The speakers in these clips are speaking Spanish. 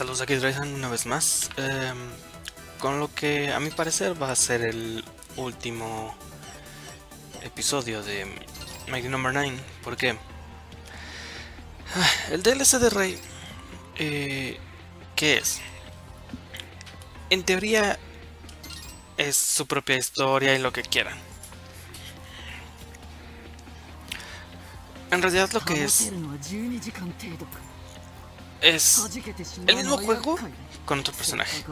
Saludos, aquí Draythan una vez más, con lo que a mi parecer va a ser el último episodio de Mighty No. 9, porque el DLC de Ray, ¿qué es? En teoría es su propia historia y lo que quieran. En realidad lo que es el mismo juego con otro personaje.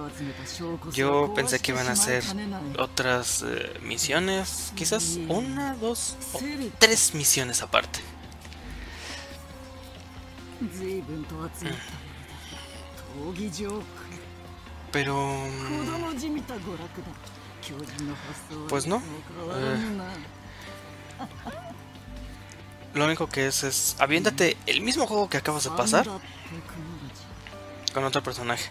Yo pensé que iban a hacer otras misiones, quizás una, dos o tres misiones aparte. Pero... pues no. Lo único que es aviéntate el mismo juego que acabas de pasar con otro personaje.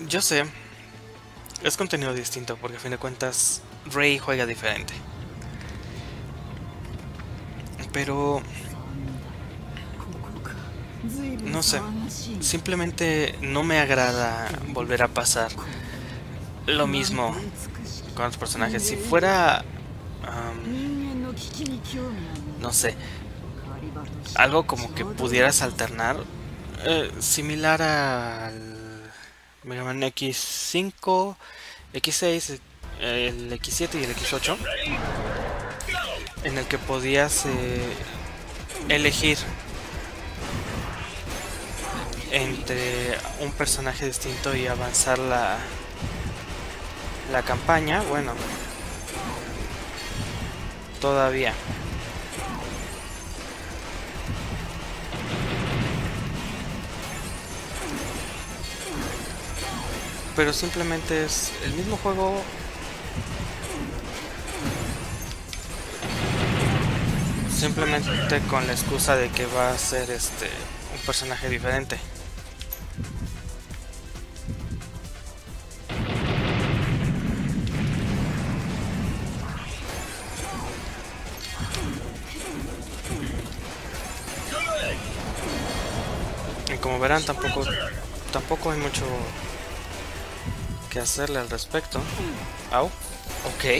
Yo sé, es contenido distinto porque a fin de cuentas Ray juega diferente. Pero... no sé, simplemente no me agrada volver a pasar lo mismo con otros personajes. Si fuera... no sé, algo como que pudieras alternar, similar al Mega Man X5, X6, el X7 y el X8, en el que podías elegir entre un personaje distinto y avanzar la campaña. Bueno, todavía. Pero simplemente es el mismo juego. Simplemente con la excusa de que va a ser un personaje diferente. Como verán, tampoco hay mucho que hacerle al respecto. Au, ok.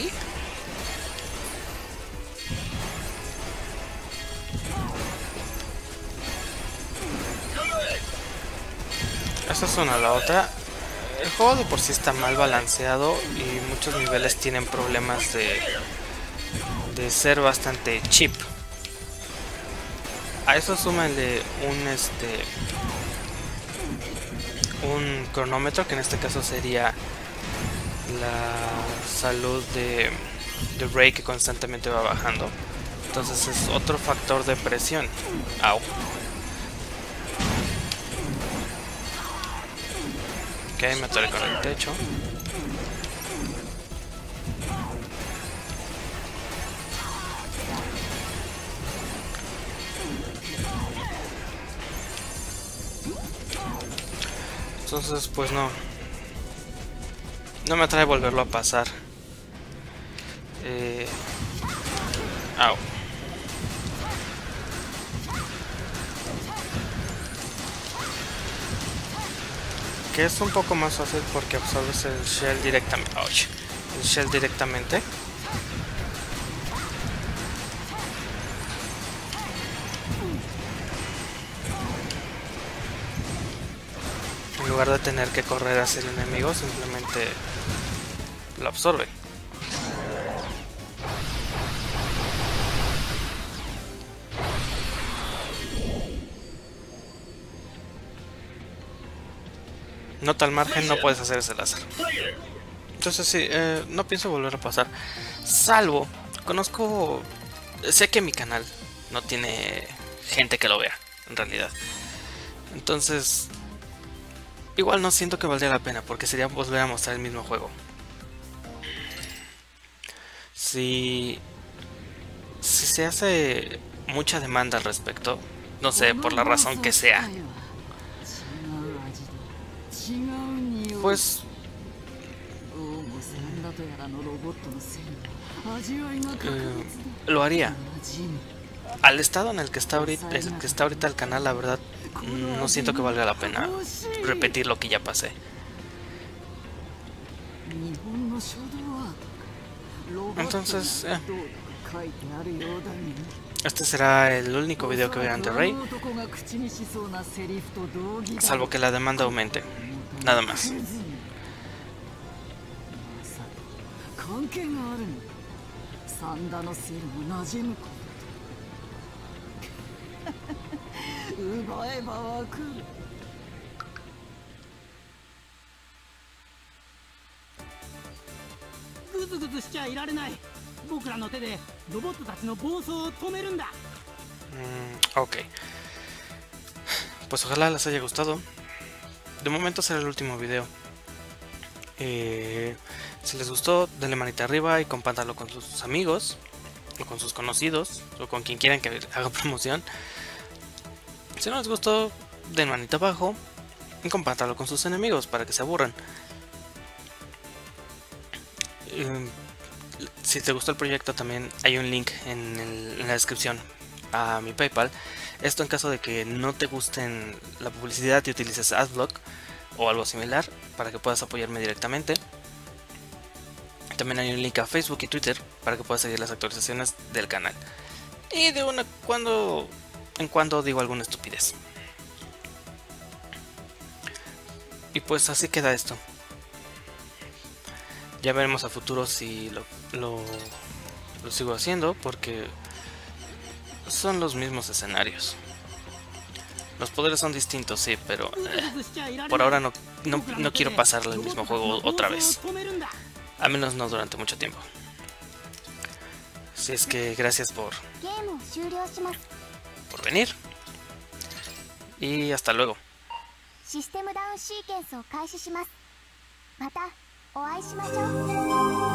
Esta es una a la otra. El juego de por sí está mal balanceado y muchos niveles tienen problemas de ser bastante cheap. A eso súmale un cronómetro, que en este caso sería la salud de Ray, que constantemente va bajando. Entonces es otro factor de presión. Au. Ok, me atoré con el techo. Entonces pues no me atrae volverlo a pasar. Au. Que es un poco más fácil porque absorbes el shell directamente. En lugar de tener que correr hacia el enemigo, simplemente lo absorbe. Nota al margen, no puedes hacer ese láser. Entonces sí, no pienso volver a pasar. Salvo, sé que mi canal no tiene gente que lo vea, en realidad. Entonces... igual no siento que valdría la pena, porque sería volver a mostrar el mismo juego. Si se hace mucha demanda al respecto, no sé, por la razón que sea, pues lo haría. Al estado en el que está ahorita el canal, la verdad no siento que valga la pena repetir lo que ya pasé. Entonces, este será el único video que verán de Ray, salvo que la demanda aumente, nada más. Ok. Pues ojalá les haya gustado. De momento será el último video. Si les gustó, denle manita arriba y compártanlo con sus amigos, o con sus conocidos, o con quien quieran que haga promoción. Si no les gustó, den manita abajo y compártanlo con sus enemigos para que se aburran. Si te gustó el proyecto, también hay un link en la descripción a mi PayPal. Esto en caso de que no te gusten la publicidad y utilices Adblock o algo similar para que puedas apoyarme directamente. También hay un link a Facebook y Twitter para que puedas seguir las actualizaciones del canal. Y de cuando en cuando digo alguna estupidez. Y pues así queda esto. Ya veremos a futuro si lo sigo haciendo, porque son los mismos escenarios. Los poderes son distintos, sí, pero por ahora no quiero pasarle el mismo juego otra vez. A menos no durante mucho tiempo. Así es que gracias por venir. Y hasta luego. Sistema down sequence. お会いしましょう